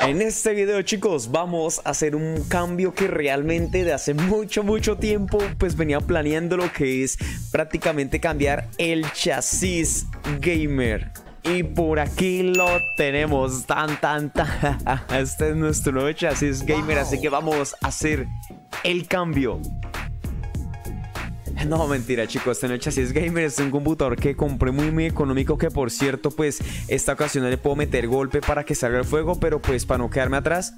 En este video, chicos, vamos a hacer un cambio que realmente de hace mucho tiempo pues venía planeando, lo que es prácticamente cambiar el chasis gamer. Y por aquí lo tenemos, este es nuestro nuevo chasis gamer, así que vamos a hacer el cambio. No, mentira, chicos, este no es chasis gamer, es un computador que compré muy económico, que por cierto, pues, esta ocasión le puedo meter golpe para que salga el fuego, pero pues, para no quedarme atrás.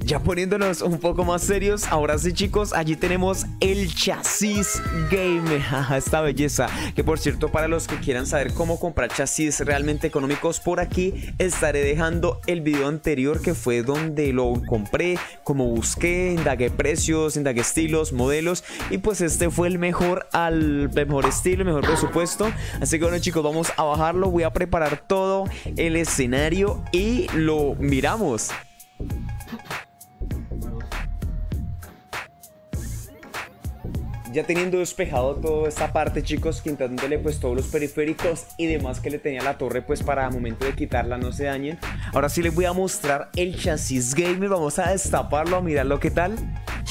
Ya poniéndonos un poco más serios, ahora sí, chicos, allí tenemos el chasis gamer, esta belleza, que por cierto, para los que quieran saber cómo comprar chasis realmente económicos, por aquí estaré dejando el video anterior que fue donde lo compré, como busqué, indagué precios, indagué estilos, modelos, y pues este fue el mejor al mejor estilo, el mejor presupuesto. Así que bueno, chicos, vamos a bajarlo, voy a preparar todo el escenario y lo miramos. Ya teniendo despejado toda esta parte, chicos, quitándole pues todos los periféricos y demás que le tenía la torre, pues para el momento de quitarla no se dañen. Ahora sí les voy a mostrar el chasis gamer, vamos a destaparlo, a mirarlo qué tal.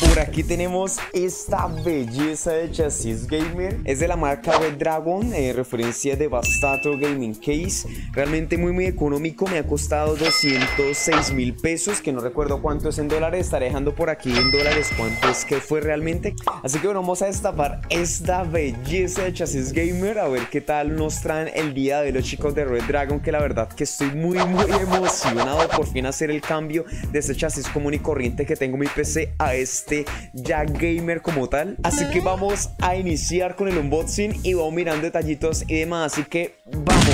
Por aquí tenemos esta belleza de chasis gamer, es de la marca Redragon, referencia de Devastator Gaming Case, realmente muy económico, me ha costado 206.000 pesos, que no recuerdo cuánto es en dólares, estaré dejando por aquí en dólares cuánto es que fue realmente. Así que bueno, vamos a destapar esta belleza de chasis gamer, a ver qué tal nos traen el día de los chicos de Redragon, que la verdad que estoy muy emocionado por fin hacer el cambio de este chasis común y corriente que tengo en mi PC a este ya gamer como tal. Así que vamos a iniciar con el unboxing y vamos mirando detallitos y demás, así que vamos.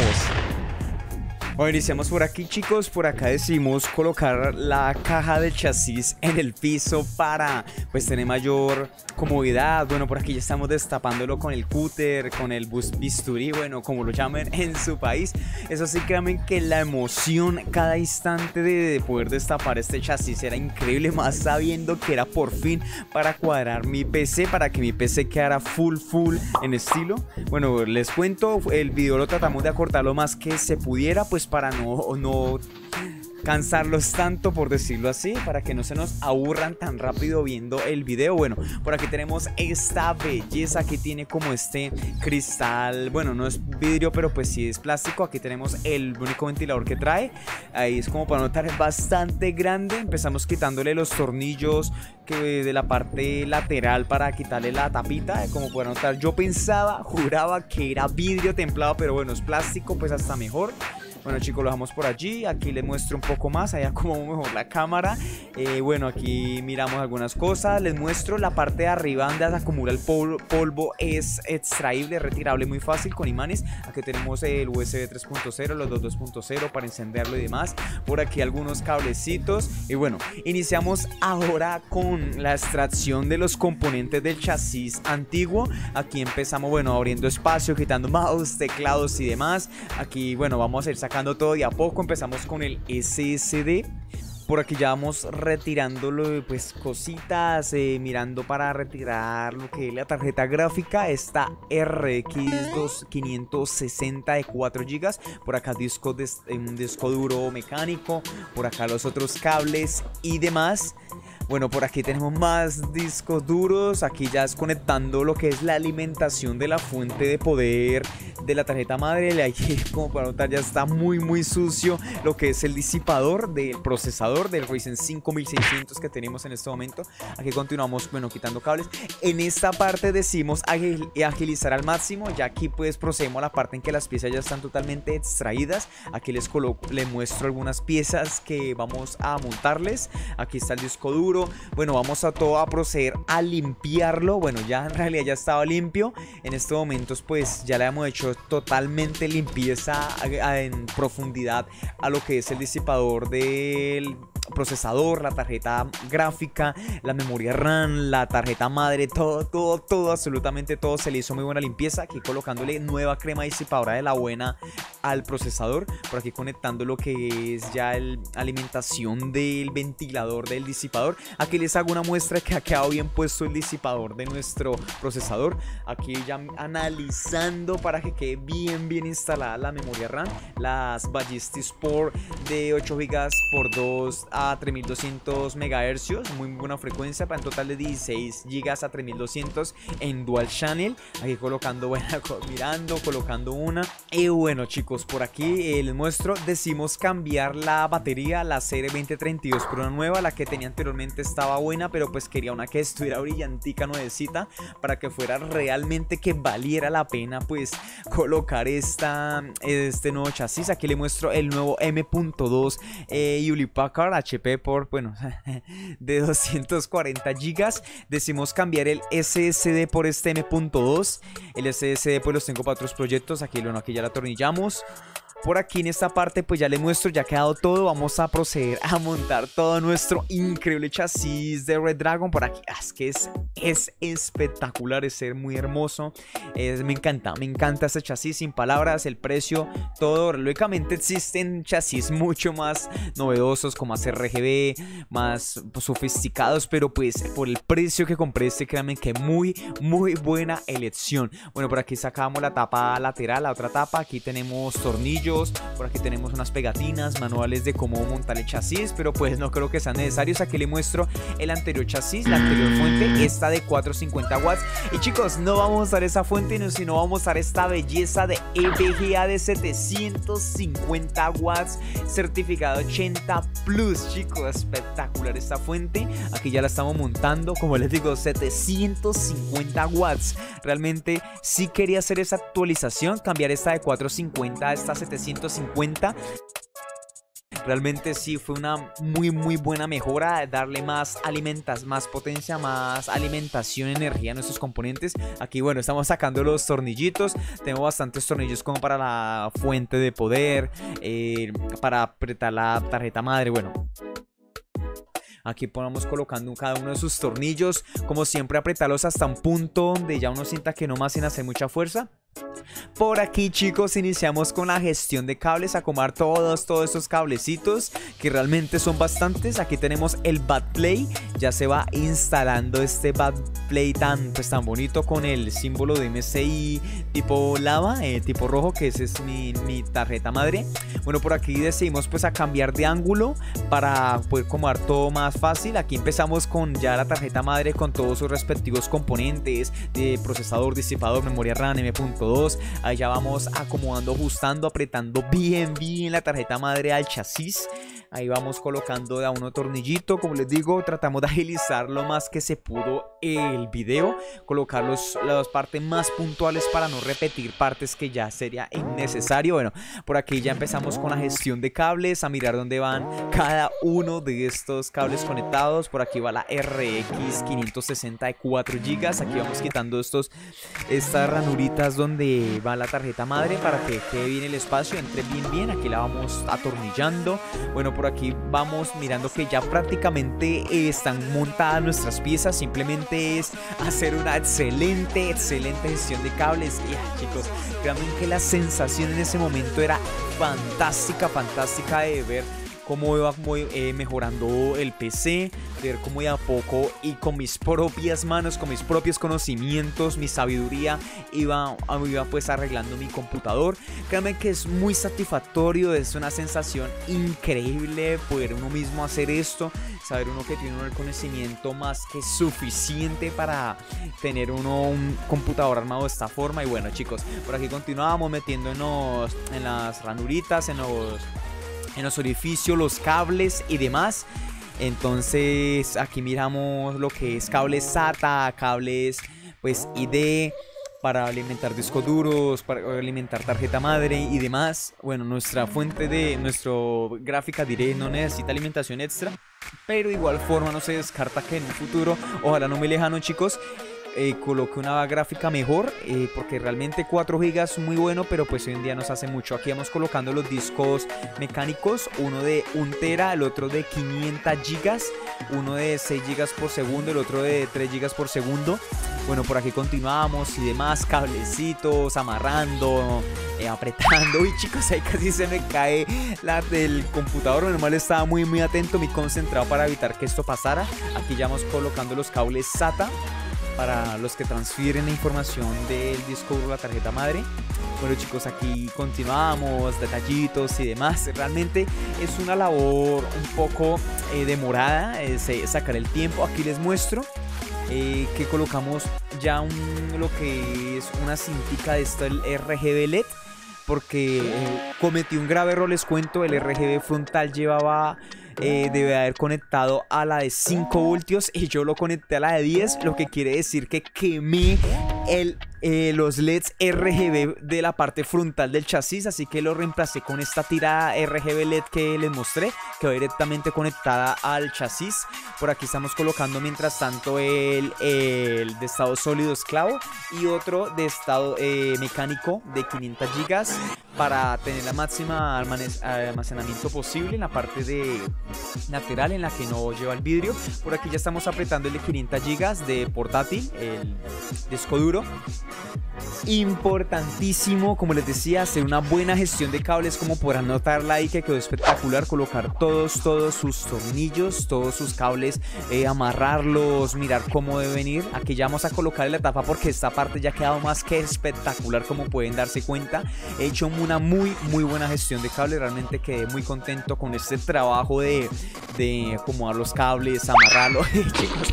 Bueno, iniciamos por aquí, chicos, por acá decimos colocar la caja de chasis en el piso para pues tener mayor comodidad. Bueno, por aquí ya estamos destapándolo con el cúter, con el bisturí, bueno, como lo llamen en su país. Eso sí, créanme que la emoción cada instante de poder destapar este chasis era increíble, más sabiendo que era por fin para cuadrar mi PC, para que mi PC quedara full en estilo. Bueno, les cuento, el video lo tratamos de acortar lo más que se pudiera, pues para no cansarlos tanto, por decirlo así, para que no se nos aburran tan rápido viendo el video. Bueno, por aquí tenemos esta belleza, aquí tiene como este cristal, bueno, no es vidrio, pero pues sí es plástico. Aquí tenemos el único ventilador que trae, ahí es como para notar, es bastante grande. Empezamos quitándole los tornillos que de la parte lateral para quitarle la tapita, como pueden notar. Yo pensaba, juraba que era vidrio templado, pero bueno, es plástico, pues hasta mejor. Bueno, chicos, lo dejamos por allí, aquí les muestro un poco más, allá como mejor la cámara. Bueno, aquí miramos algunas cosas, les muestro la parte de arriba donde se acumula el polvo, es extraíble, retirable muy fácil con imanes. Aquí tenemos el USB 3.0, los 2.0 para encenderlo y demás. Por aquí algunos cablecitos y bueno, iniciamos ahora con la extracción de los componentes del chasis antiguo. Aquí empezamos, bueno, abriendo espacio, quitando mouse, teclados y demás. Aquí, bueno, vamos a ir sacando todo de a poco, empezamos con el SSD. Por aquí ya vamos retirándolo, pues cositas, mirando para retirar lo que es la tarjeta gráfica, esta RX 560 de 4 GB. Por acá disco un disco duro mecánico, por acá los otros cables y demás. Bueno, por aquí tenemos más discos duros, aquí ya es conectando lo que es la alimentación de la fuente de poder de la tarjeta madre. Aquí, como para notar, ya está muy sucio lo que es el disipador del procesador del Ryzen 5600 que tenemos en este momento. Aquí continuamos, bueno, quitando cables. En esta parte decimos agilizar al máximo, ya aquí pues procedemos a la parte en que las piezas ya están totalmente extraídas. Aquí les muestro algunas piezas que vamos a montarles. Aquí está el disco duro. Bueno, vamos a proceder a limpiarlo. Bueno, ya en realidad ya estaba limpio. En estos momentos pues ya le hemos hecho totalmente limpieza en profundidad a lo que es el disipador del procesador, la tarjeta gráfica, la memoria RAM, la tarjeta madre, todo, absolutamente todo se le hizo muy buena limpieza. Aquí colocándole nueva crema disipadora de la buena al procesador, por aquí conectando lo que es ya la alimentación del ventilador del disipador. Aquí les hago una muestra que ha quedado bien puesto el disipador de nuestro procesador, aquí ya analizando para que quede bien instalada la memoria RAM, las Ballistix Sport de 8 GB por 2 a 3200 MHz, muy buena frecuencia, para un total de 16 GB a 3200 en dual channel. Aquí colocando, bueno, mirando, colocando una. Y bueno chicos, por aquí les muestro, decimos cambiar la batería, la serie 2032 por una nueva. La que tenía anteriormente estaba buena, pero pues quería una que estuviera brillantica, nuevecita, para que fuera realmente que valiera la pena pues colocar este nuevo chasis. Aquí le muestro el nuevo M.2 Hewlett Packard HP por, bueno, de 240 GB. Decimos cambiar el SSD por este M.2. El SSD pues los tengo para otros proyectos. Aquí, bueno, aquí ya la atornillamos. Por aquí en esta parte pues ya le muestro, ya ha quedado todo. Vamos a proceder a montar todo nuestro increíble chasis de Redragon. Por aquí, es que es espectacular, es muy hermoso, me encanta este chasis, sin palabras, el precio, todo. Lógicamente existen chasis mucho más novedosos, con más RGB, más sofisticados, pero pues por el precio que compré este, créanme que muy buena elección. Bueno, por aquí sacamos la tapa lateral, la otra tapa, aquí tenemos tornillos. Por aquí tenemos unas pegatinas, manuales de cómo montar el chasis, pero pues no creo que sean necesarios. Aquí le muestro el anterior chasis, la anterior fuente, esta de 450 watts. Y chicos, no vamos a usar esa fuente, sino vamos a usar esta belleza de EVGA de 750 watts, certificado 80 Plus. Chicos, espectacular esta fuente. Aquí ya la estamos montando, como les digo, 750 watts. Realmente sí quería hacer esa actualización, cambiar esta de 450 a esta 750. Realmente sí fue una muy buena mejora, darle más alimentas, más potencia, más alimentación, energía a nuestros componentes. Aquí, bueno, estamos sacando los tornillitos, tengo bastantes tornillos como para la fuente de poder, para apretar la tarjeta madre, bueno. Aquí vamos colocando cada uno de sus tornillos, como siempre apretarlos hasta un punto donde ya uno sienta que no más, sin hacer mucha fuerza. Por aquí chicos iniciamos con la gestión de cables, a acomodar todos estos cablecitos que realmente son bastantes. Aquí tenemos el backplate, ya se va instalando este backplate tan bonito con el símbolo de MSI tipo lava, tipo rojo, que ese es mi tarjeta madre. Bueno, por aquí decidimos pues a cambiar de ángulo para poder acomodar todo más fácil. Aquí empezamos con ya la tarjeta madre con todos sus respectivos componentes de procesador, disipador, memoria RAM, M.2. Ahí ya vamos acomodando, ajustando, apretando bien la tarjeta madre al chasis. Ahí vamos colocando de a uno tornillito. Como les digo, tratamos de agilizar lo más que se pudo el video, colocar las partes más puntuales para no repetir partes que ya sería innecesario. Bueno, por aquí ya empezamos con la gestión de cables, a mirar dónde van cada uno de estos cables conectados. Por aquí va la RX 560 de 4 GB. Aquí vamos quitando estas ranuritas donde va la tarjeta madre para que quede bien el espacio, entre bien. Aquí la vamos atornillando. Bueno, por aquí vamos mirando que ya prácticamente están montadas nuestras piezas, simplemente es hacer una excelente gestión de cables. Y chicos, créanme que la sensación en ese momento era fantástica de ver cómo iba mejorando el PC, ver cómo de a poco y con mis propias manos, con mis propios conocimientos, mi sabiduría, iba pues arreglando mi computador. Créanme que es muy satisfactorio, es una sensación increíble poder uno mismo hacer esto, saber uno que tiene uno el conocimiento más que suficiente para tener uno un computador armado de esta forma. Y bueno chicos, por aquí continuamos metiéndonos en las ranuritas, en los orificios, los cables y demás. Entonces aquí miramos lo que es cables SATA, cables pues ID para alimentar discos duros, para alimentar tarjeta madre y demás. Bueno, nuestra fuente de nuestro gráfica diré no necesita alimentación extra, pero de igual forma no se descarta que en un futuro, ojalá no muy lejano chicos, coloque una gráfica mejor, porque realmente 4 GB es muy bueno, pero pues hoy en día nos hace mucho. Aquí vamos colocando los discos mecánicos, uno de 1 tera, el otro de 500 GB, uno de 6 GB por segundo, el otro de 3 GB por segundo. Bueno, por aquí continuamos y demás, cablecitos, amarrando, apretando. Uy, chicos, ahí casi se me cae la del computador. Normal, estaba muy atento, muy concentrado para evitar que esto pasara. Aquí ya vamos colocando los cables SATA para los que transfieren la información del disco duro a la tarjeta madre. Bueno, chicos, aquí continuamos, detallitos y demás. Realmente es una labor un poco demorada, sacar el tiempo. Aquí les muestro que colocamos ya lo que es una cintica de esto, el RGB LED, porque cometí un grave error, les cuento. El RGB frontal llevaba, debe haber conectado a la de 5 voltios y yo lo conecté a la de 10, lo que quiere decir que quemé los LEDs RGB de la parte frontal del chasis, así que lo reemplacé con esta tira RGB LED que les mostré, que va directamente conectada al chasis. Por aquí estamos colocando mientras tanto el de estado sólido esclavo y otro de estado mecánico de 500 GB para tener la máxima almacenamiento posible en la parte de lateral, en la que no lleva el vidrio. Por aquí ya estamos apretando el de 500 GB de portátil, el disco duro. Importantísimo, como les decía, hacer una buena gestión de cables, como podrán notarla ahí, que quedó espectacular. Colocar todos sus tornillos, todos sus cables, amarrarlos, mirar cómo deben ir. Aquí ya vamos a colocar la tapa porque esta parte ya ha quedado más que espectacular, como pueden darse cuenta. He hecho una muy buena gestión de cables. Realmente quedé muy contento con este trabajo de acomodar los cables, amarrarlos. Chicos,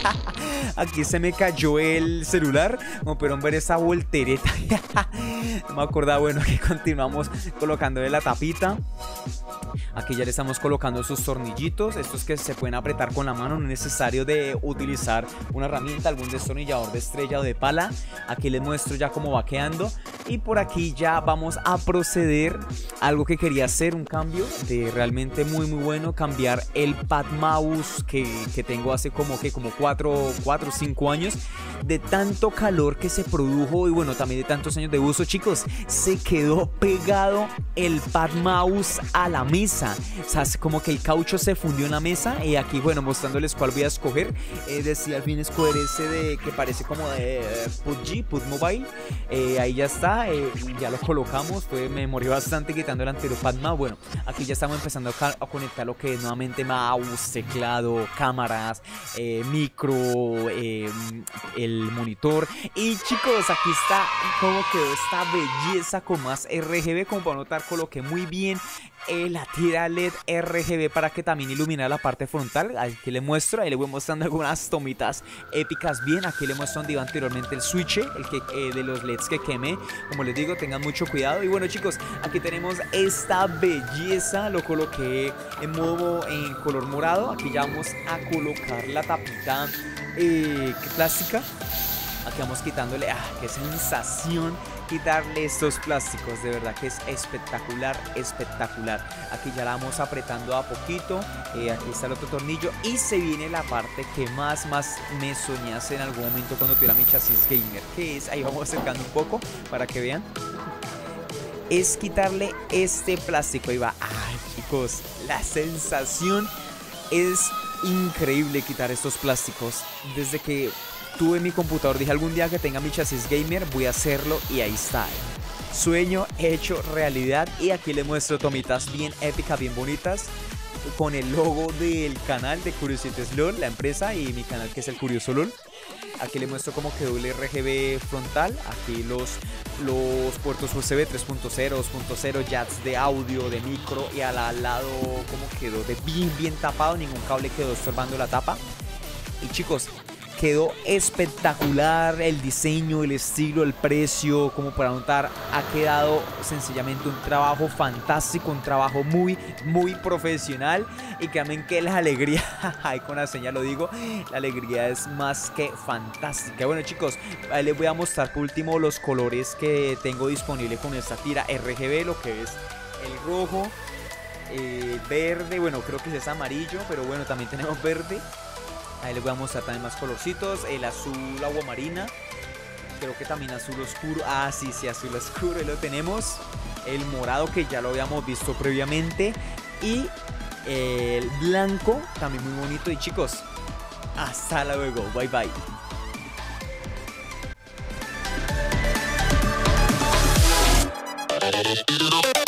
aquí se me cayó el celular, como pudieron ver esa voltereta. No me acordaba. Bueno, aquí continuamos colocándole la tapita. Aquí ya le estamos colocando sus tornillitos, estos que se pueden apretar con la mano, no es necesario de utilizar una herramienta, algún destornillador de estrella o de pala. Aquí les muestro ya cómo va quedando. Y por aquí ya vamos a proceder a algo que quería hacer, un cambio de realmente muy bueno, cambiar el pad mouse que tengo hace como 4 o 5 años, de tanto calor que se produjo y bueno, también de tantos años de uso. Chicos, se quedó pegado el pad mouse a la mesa, o sea, es como que el caucho se fundió en la mesa. Y aquí, bueno, mostrándoles cuál voy a escoger, decía al fin escoger ese de que parece como de PUBG, PUBG Mobile. Ahí ya está, ya lo colocamos. Pues me murió bastante quitando el anterior pad mouse. Bueno, aquí ya estamos empezando a conectar lo que es nuevamente mouse, teclado, cámaras, micro, el monitor. Y chicos, aquí está como quedó esta belleza con más RGB, como para notar. Coloqué muy bien la tira LED RGB para que también ilumine la parte frontal. Aquí le muestro, ahí le voy mostrando algunas tomitas épicas. Bien, aquí le muestro donde iba anteriormente el switch, el que de los LEDs que quemé. Como les digo, tengan mucho cuidado. Y bueno, chicos, aquí tenemos esta belleza. Lo coloqué en modo en color morado. Aquí ya vamos a colocar la tapita plástica. Aquí vamos quitándole, qué sensación quitarle estos plásticos, de verdad que es espectacular. Aquí ya la vamos apretando a poquito. Aquí está el otro tornillo y se viene la parte que más me soñase en algún momento cuando tuviera mi chasis gamer, que es, ahí vamos acercando un poco para que vean, es quitarle este plástico. Ahí va. Ay, chicos, la sensación es increíble quitar estos plásticos. Desde que tuve mi computador dije, algún día que tenga mi chasis gamer voy a hacerlo, y ahí está. Sueño hecho realidad. Y aquí les muestro tomitas bien épicas, bien bonitas, con el logo del canal de ElCuriosoLOL, la empresa, y mi canal que es ElCuriosoLOL. Aquí les muestro cómo quedó el RGB frontal. Aquí los puertos USB 3.0, 2.0, jacks de audio, de micro, y al lado cómo quedó de bien tapado, ningún cable quedó estorbando la tapa. Y chicos, quedó espectacular el diseño, el estilo, el precio, como para notar. Ha quedado sencillamente un trabajo fantástico, un trabajo muy profesional. Y créanme que la alegría, ahí con la señal lo digo, la alegría es más que fantástica. Bueno, chicos, ahí les voy a mostrar por último los colores que tengo disponible con esta tira RGB, lo que es el rojo, verde, bueno, creo que es amarillo, pero bueno, también tenemos verde. Ahí les voy a mostrar también más colorcitos. El azul agua marina. Creo que también azul oscuro. Ah, sí, sí, azul oscuro. Ahí lo tenemos. El morado que ya lo habíamos visto previamente. Y el blanco también muy bonito. Y chicos, hasta luego. Bye, bye. You